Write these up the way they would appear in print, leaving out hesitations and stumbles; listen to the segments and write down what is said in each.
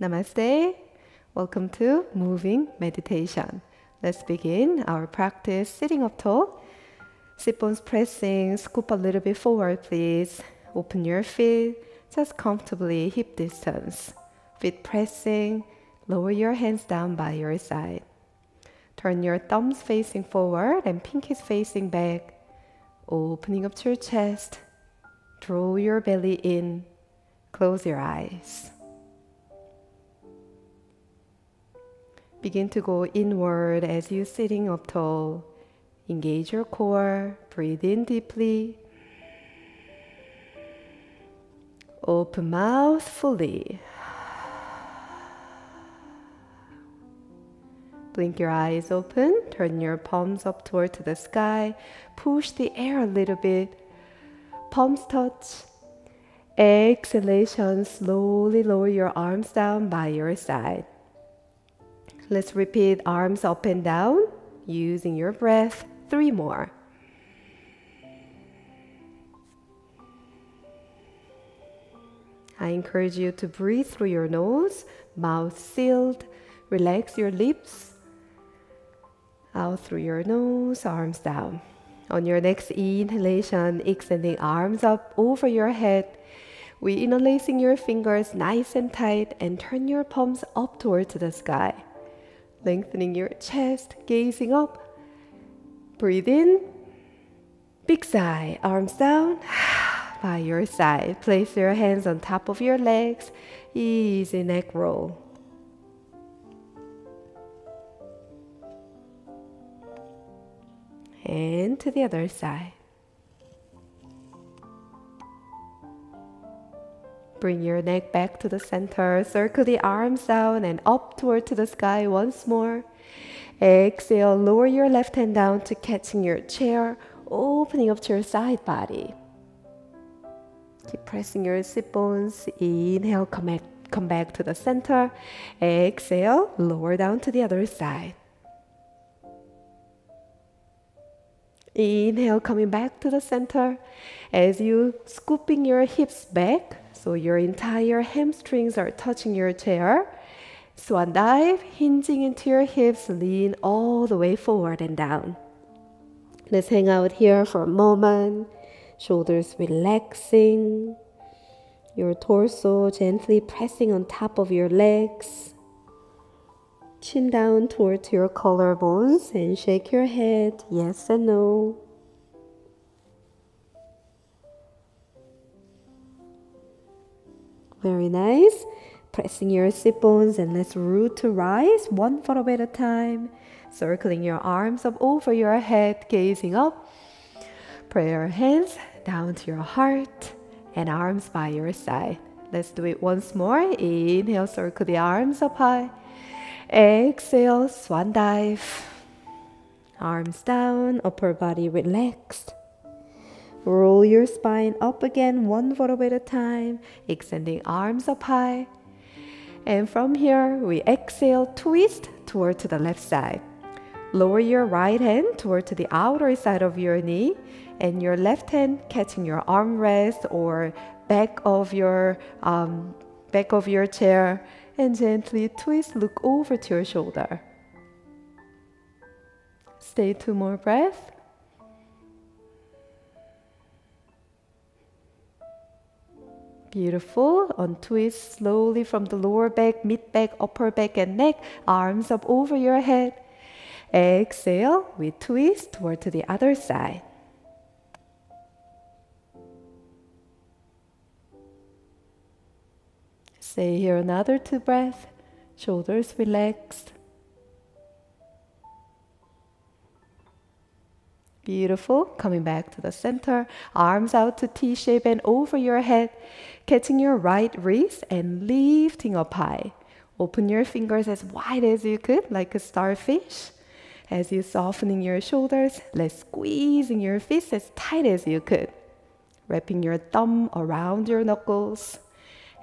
Namaste. Welcome to Moving Meditation. Let's begin our practice sitting up tall. Sit bones pressing, scoop a little bit forward please. Open your feet, just comfortably hip distance. Feet pressing, lower your hands down by your side. Turn your thumbs facing forward and pinkies facing back. Opening up to your chest. Draw your belly in. Close your eyes. Begin to go inward as you're sitting up tall. Engage your core. Breathe in deeply. Open mouth fully. Blink your eyes open, turn your palms up toward the sky, push the air a little bit, palms touch. Exhalation, slowly lower your arms down by your side. Let's repeat arms up and down, using your breath, 3 more. I encourage you to breathe through your nose, mouth sealed, relax your lips. Out through your nose, arms down. On your next inhalation, extending arms up over your head. We interlacing your fingers nice and tight and turn your palms up towards the sky. Lengthening your chest, gazing up. Breathe in. Big sigh, arms down. By your side, place your hands on top of your legs. Easy neck roll. And to the other side. Bring your neck back to the center. Circle the arms down and up toward to the sky once more. Exhale, lower your left hand down to catching your chair, opening up to your side body. Keep pressing your sit bones. Inhale, come back to the center. Exhale, lower down to the other side. Inhale, coming back to the center as you scooping your hips back so your entire hamstrings are touching your chair. Swan dive, hinging into your hips, lean all the way forward and down. Let's hang out here for a moment. Shoulders relaxing, your torso gently pressing on top of your legs. Chin down towards your collarbones and shake your head, yes and no. Very nice. Pressing your sit bones and let's root to rise, 1 foot away at a time. Circling your arms up over your head, gazing up. Pray your hands down to your heart and arms by your side. Let's do it once more. Inhale, circle the arms up high. Exhale, swan dive. Arms down, upper body relaxed. Roll your spine up again, 1 foot away at a time, extending arms up high. And from here, we exhale, twist toward to the left side. Lower your right hand toward to the outer side of your knee, and your left hand catching your armrest or back of your chair. And gently twist, look over to your shoulder. Stay 2 more breaths. Beautiful. Untwist slowly from the lower back, mid back, upper back and neck. Arms up over your head. Exhale, we twist toward to the other side. Stay here another 2 breaths, shoulders relaxed. Beautiful, coming back to the center, arms out to T-shape and over your head, catching your right wrist and lifting up high. Open your fingers as wide as you could, like a starfish. As you're softening your shoulders, let's squeezing your fists as tight as you could. Wrapping your thumb around your knuckles.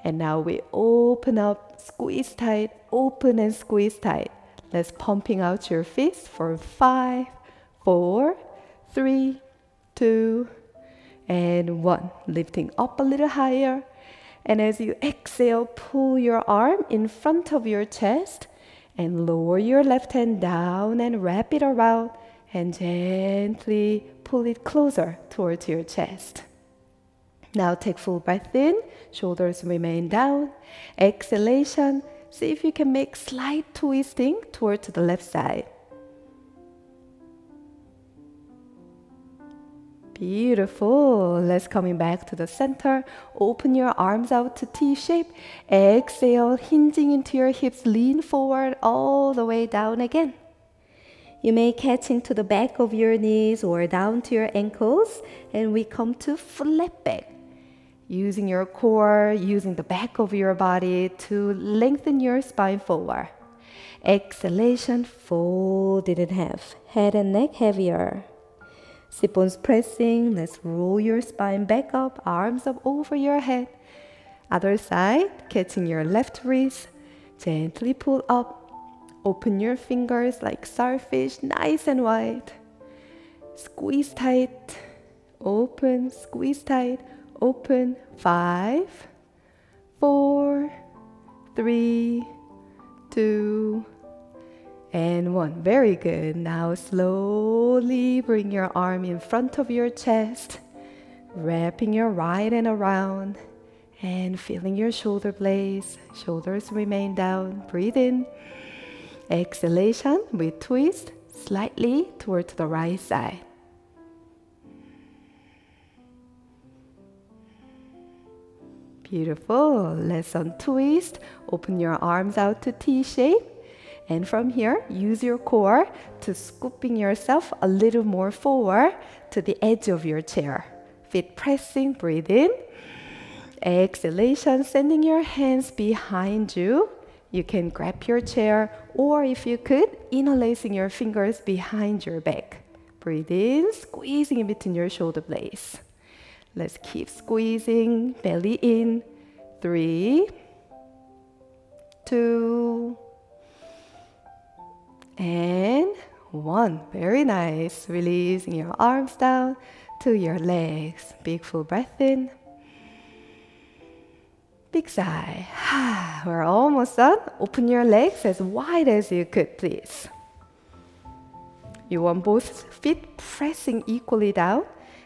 And now we open up, squeeze tight, open and squeeze tight. Let's pumping out your fist for 5, 4, 3, 2, and 1. Lifting up a little higher. And as you exhale, pull your arm in front of your chest and lower your left hand down and wrap it around and gently pull it closer towards your chest. Now take full breath in, shoulders remain down. Exhalation, see if you can make slight twisting towards the left side. Beautiful. Let's come back to the center. Open your arms out to T-shape. Exhale, hinging into your hips. Lean forward all the way down again. You may catch into the back of your knees or down to your ankles. And we come to flat back. Using your core, using the back of your body to lengthen your spine forward. Exhalation, fold it in half. Head and neck heavier. Sit bones pressing, let's roll your spine back up, arms up over your head. Other side, catching your left wrist, gently pull up, open your fingers like starfish, nice and wide. Squeeze tight, open, squeeze tight, open. 5, 4, 3, 2, and 1. Very good. Now slowly bring your arm in front of your chest, wrapping your right hand around and feeling your shoulder blades. Shoulders remain down. Breathe in. Exhalation, we twist slightly towards the right side. Beautiful. Let's untwist. Open your arms out to T-shape. And from here, use your core to scooping yourself a little more forward to the edge of your chair. Feet pressing, breathe in. Exhalation, sending your hands behind you. You can grab your chair or if you could, interlacing your fingers behind your back. Breathe in, squeezing in between your shoulder blades. Let's keep squeezing, belly in. 3, 2, and 1. Very nice. Releasing your arms down to your legs. Big full breath in. Big sigh. We're almost done. Open your legs as wide as you could, please. You want both feet pressing equally down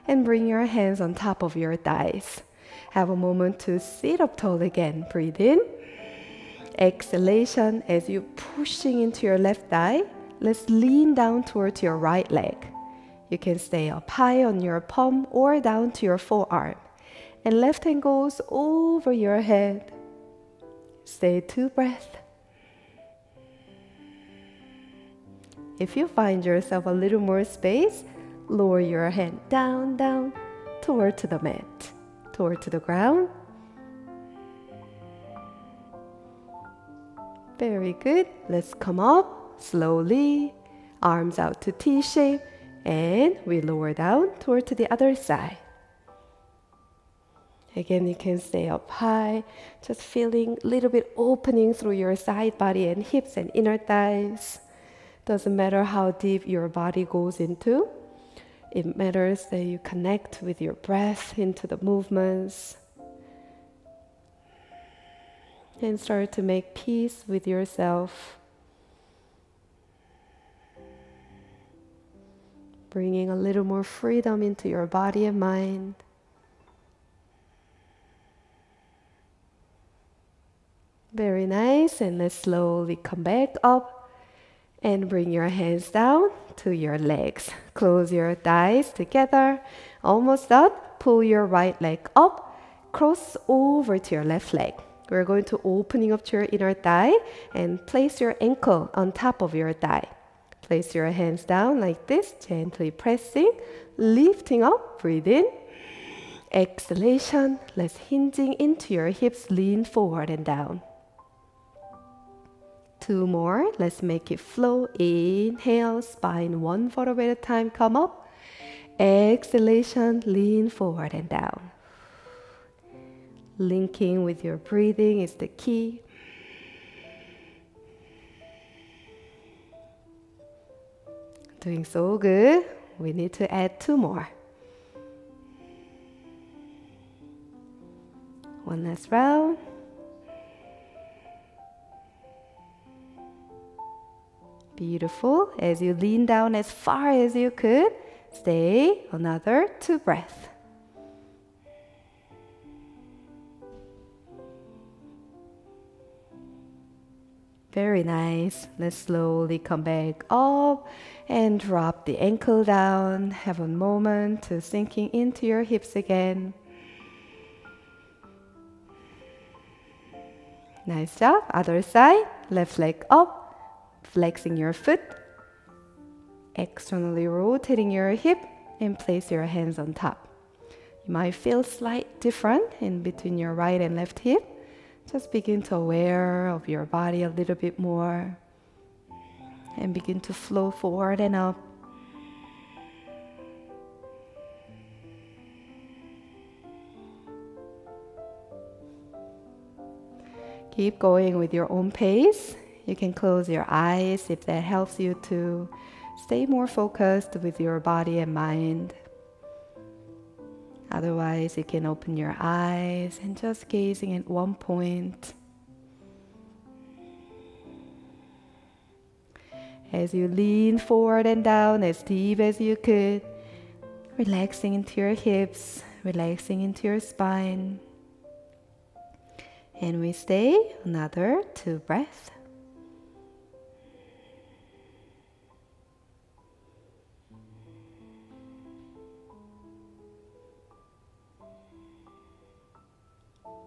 and bring your hands on top of your thighs. Have a moment to sit up tall again. Breathe in. Exhalation, as you're pushing into your left thigh, let's lean down towards your right leg. You can stay up high on your palm or down to your forearm. And left hand goes over your head. Stay 2 breaths. If you find yourself a little more space, lower your hand down, down, towards the mat, towards the ground. Very good. Let's come up slowly, arms out to T-shape, and we lower down toward to the other side. Again, you can stay up high, just feeling a little bit opening through your side body and hips and inner thighs. Doesn't matter how deep your body goes into. It matters that you connect with your breath into the movements. And start to make peace with yourself. Bringing a little more freedom into your body and mind. Very nice. And let's slowly come back up and bring your hands down to your legs. Close your thighs together. Almost done. Pull your right leg up. Cross over to your left leg. We're going to opening up to your inner thigh and place your ankle on top of your thigh. Place your hands down like this, gently pressing, lifting up, breathe in. Exhalation, let's hinging into your hips, lean forward and down. 2 more, let's make it flow. Inhale, spine 1 vertebra at a time, come up. Exhalation, lean forward and down. Linking with your breathing is the key. Doing so good. We need to add 2 more. one last row. Beautiful. As you lean down as far as you could, stay another 2 breaths. Very nice. Let's slowly come back up and drop the ankle down. Have a moment to sinking into your hips again. Nice job. Other side. Left leg up, flexing your foot, externally rotating your hip, and place your hands on top. You might feel slight different in between your right and left hip. Just begin to aware of your body a little bit more and begin to flow forward and up. Keep going with your own pace. You can close your eyes if that helps you to stay more focused with your body and mind. Otherwise, you can open your eyes and just gazing at one point. As you lean forward and down as deep as you could, relaxing into your hips, relaxing into your spine. And we stay another 2 breaths.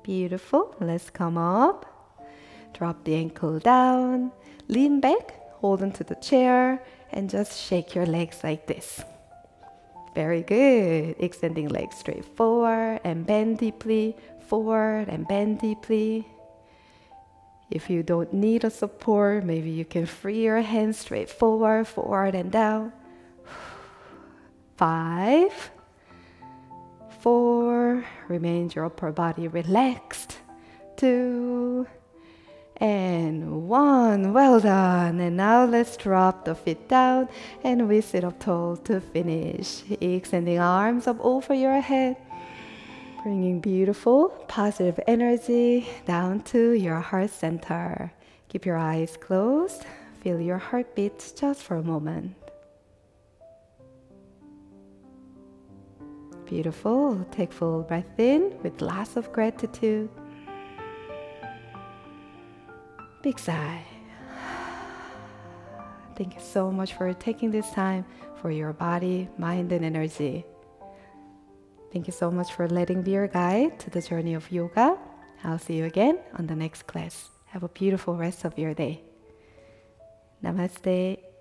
Beautiful. Let's come up, drop the ankle down, lean back, hold onto the chair, and just shake your legs like this. Very good. Extending legs straight forward and bend deeply, forward and bend deeply. If you don't need a support, maybe you can free your hands straight forward, forward and down. 5, 4, remain your upper body relaxed. 2, and 1. Well done. And now let's drop the feet down and we sit up tall to finish. Extending arms up over your head, bringing beautiful positive energy down to your heart center. Keep your eyes closed. Feel your heartbeats just for a moment. Beautiful. Take full breath in with lots of gratitude. Big sigh. Thank you so much for taking this time for your body, mind, and energy. Thank you so much for letting me be your guide to the journey of yoga. I'll see you again on the next class. Have a beautiful rest of your day. Namaste.